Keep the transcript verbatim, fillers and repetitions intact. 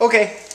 Okay.